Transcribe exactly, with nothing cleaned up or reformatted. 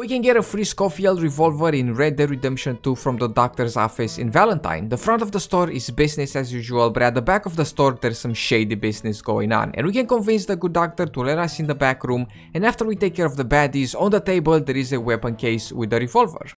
We can get a free Schofield Revolver in Red Dead Redemption two from the doctor's office in Valentine. The front of the store is business as usual, but at the back of the store there's some shady business going on. And we can convince the good doctor to let us in the back room, and after we take care of the baddies, on the table there is a weapon case with a revolver.